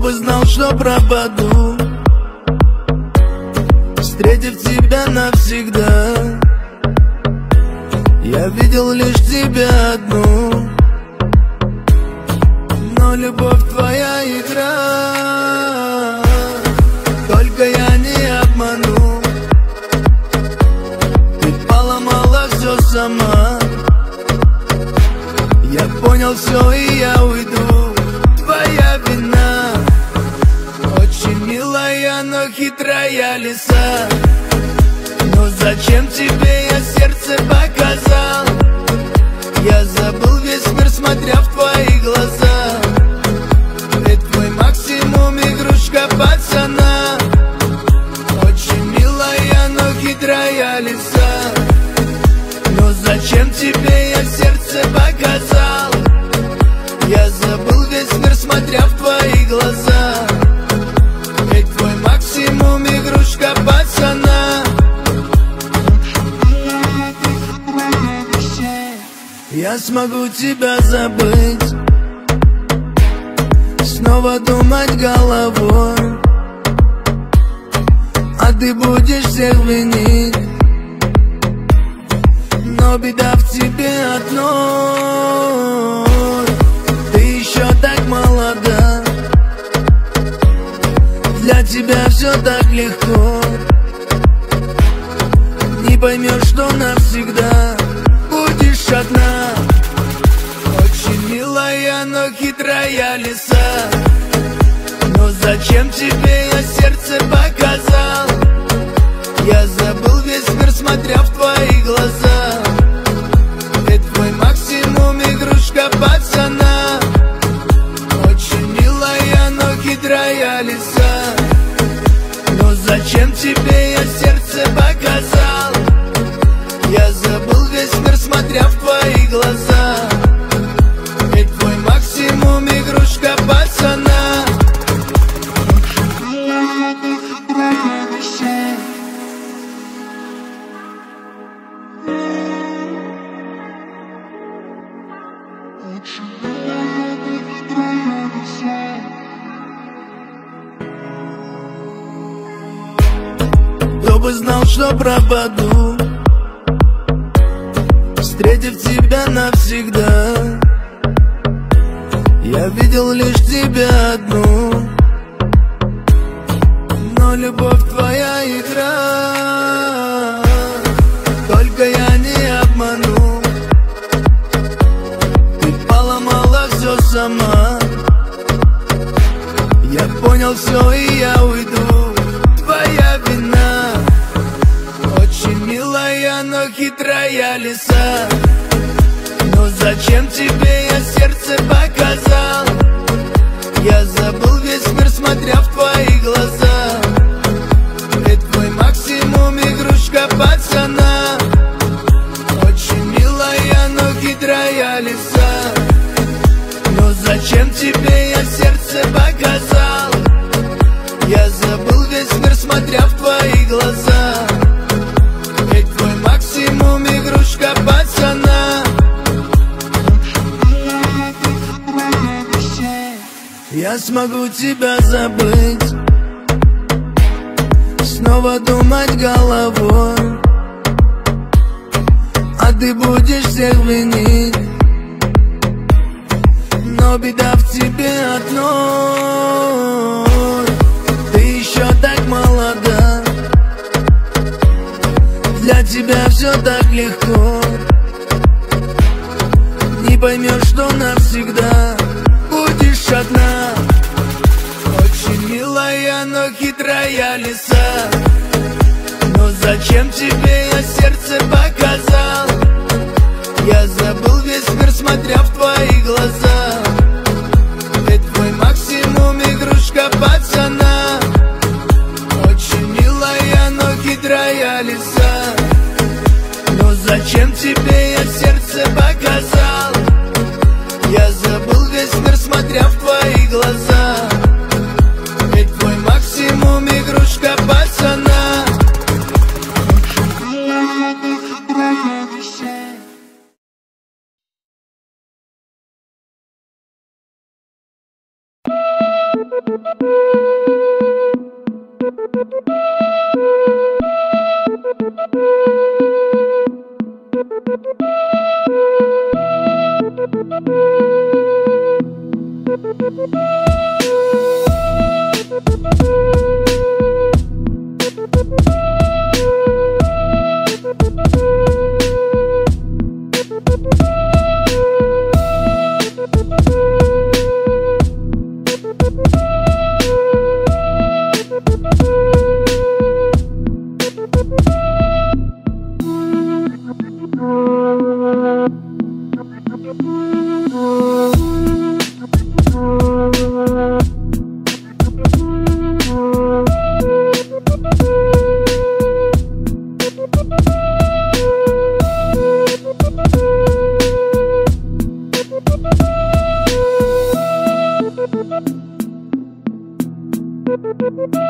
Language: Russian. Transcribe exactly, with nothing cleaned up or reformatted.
бы знал, что пропаду, встретив тебя навсегда. Я видел лишь тебя одну, но любовь твоя игра. Только я не обману, ты поломала все сама. Я понял все и я уйду, твоя вина. Очень милая, но хитрая лиса. Но зачем тебе я сердце показал? Я забыл весь мир, смотря в твои глаза. Ведь твой максимум игрушка пацана. Очень милая, но хитрая лиса. Но зачем тебе я сердце показал? Я забыл весь мир, смотря в твои глаза. Ведь твой максимум игрушка пацана. Я смогу тебя забыть, снова думать головой, а ты будешь всех винить. Но беда в тебе одной, ты еще так молода, для тебя все так легко. Не поймешь, что навсегда будешь одна. Очень милая, но хитрая лиса. Но зачем тебе я сердце показал? Я забыл весь мир, смотря в твои глаза. Ведь твой максимум игрушка пацана. Очень милая, но хитрая лиса. Но зачем тебе я сердце показал? Я забыл весь мир, смотря в твои глаза. Ведь твой максимум игрушка пацана. Кто бы знал, что пропаду, встретив тебя навсегда. Я видел лишь тебя одну, но любовь твоя игра. Только я не обману, ты поломала все сама. Я понял все и я уйду, твоя вина. Очень милая, но хитрая лиса. Но зачем тебе я сердце показал? Я забыл весь мир, смотря в твои глаза. Ведь твой максимум игрушка пацана. Очень милая, но хитрая лиса. Но зачем тебе я сердце показал? Я забыл весь мир, смотря в твои глаза. Ведь твой максимум игрушка пацана. Я смогу тебя забыть, снова думать головой, а ты будешь всех винить. Но беда в тебе одной, ты еще так молода, для тебя все так легко. Не поймешь, что навсегда будешь одна. Очень милая, но хитрая лиса. Но зачем тебе я сердце показал? Я забыл весь мир, смотря в твои глаза. Ведь твой максимум игрушка пацана. Очень милая, но хитрая лиса. Но зачем тебе я сердце показал? Я забыл весь мир, смотря в твои глаза. Ведь твой максимум игрушка пацана. Bye.